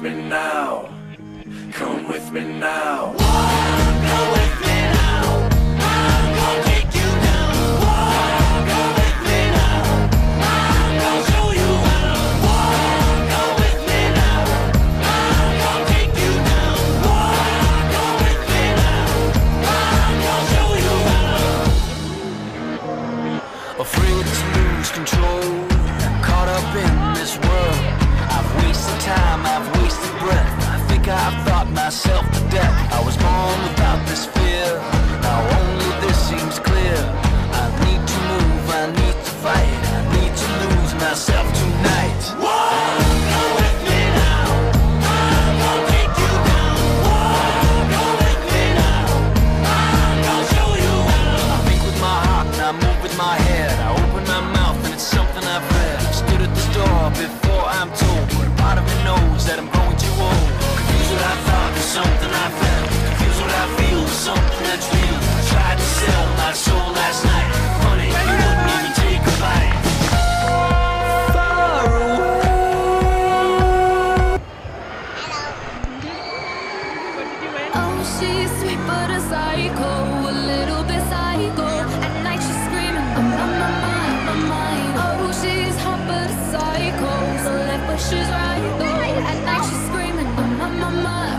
with me now. Come with me now. Come with me now. I'm gonna take you down. Come with me now. I'm gonna show you how. Come with me now. I'm gonna take you down. Come with me now. I'm gonna show you how. Afraid to lose control, caught up in this world. I've wasted time, I've wasted breath. I think I've thought myself to death. I was born without this fear. Now only this seems clear. I need to move, I need to fight. I need to lose myself tonight. Whoa! Before I'm told, but a part of me knows that I'm growing too old. Confuse what I thought to something I felt. Confuse what I feel to something that's real. I tried to sell my soul last night. Funny, you wouldn't even take a bite. Far away. Oh, she's sweet but a psycho, a little bit psycho. At night she's screaming, I'm on my mind, my mind. Oh, she's hot but a psycho. She's right though, at night she's screaming, my mind.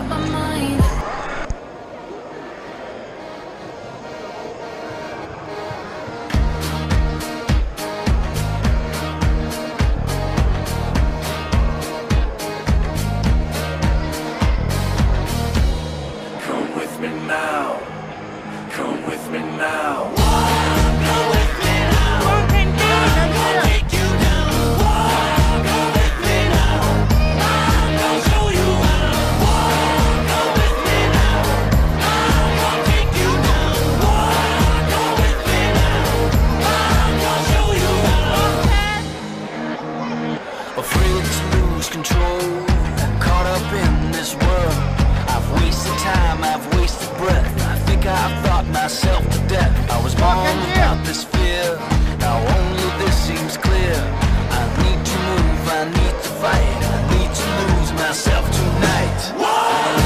Come with me now, come with me now. Come with me now. I'm gonna take you down. Afraid to lose control, caught up in this world. I've wasted time, I've wasted breath. I think I've thought myself to death. I was born without this fear. Now only this seems clear. I need to move, I need to fight. I need to lose myself tonight. Whoa!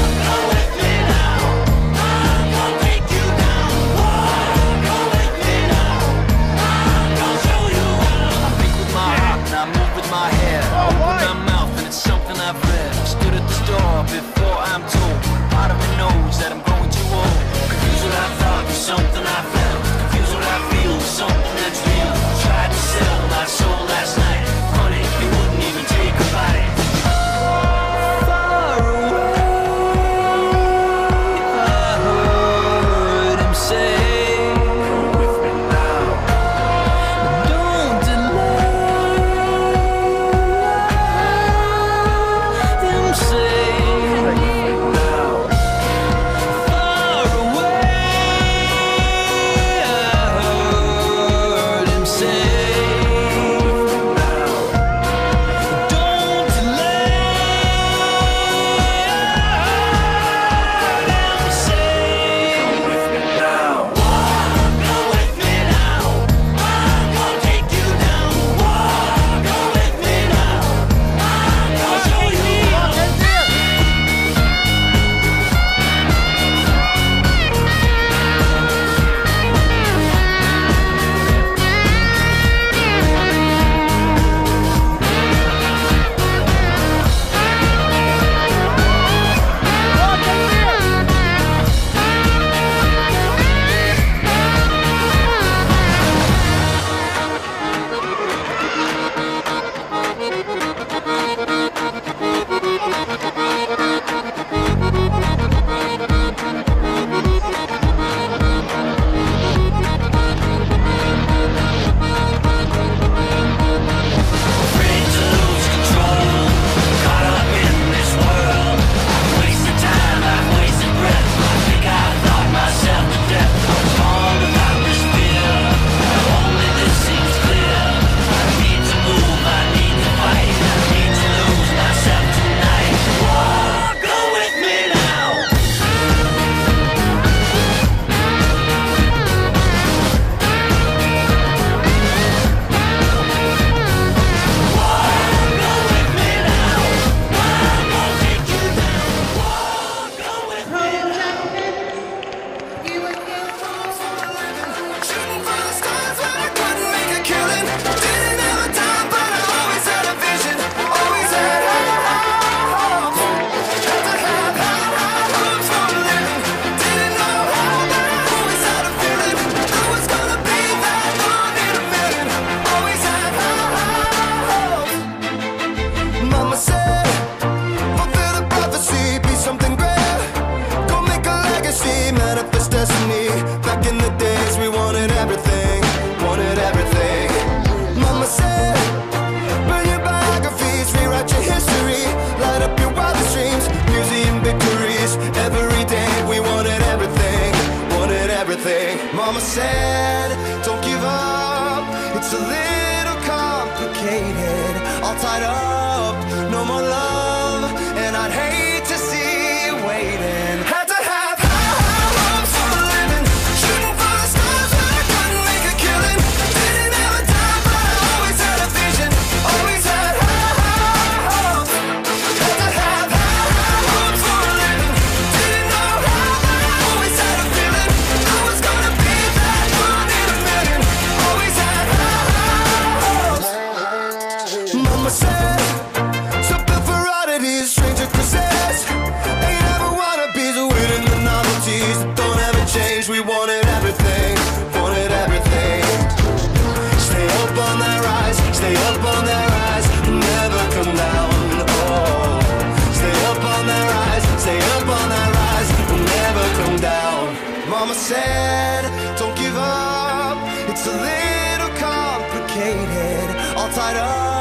Before I'm told, part of me knows that I'm growing too old. Confuse what I thought to something I mama said, don't give up, it's a little complicated, all tied up, no more love, and I'd hate to see you waiting. Said, don't give up, it's a little complicated, all tied up.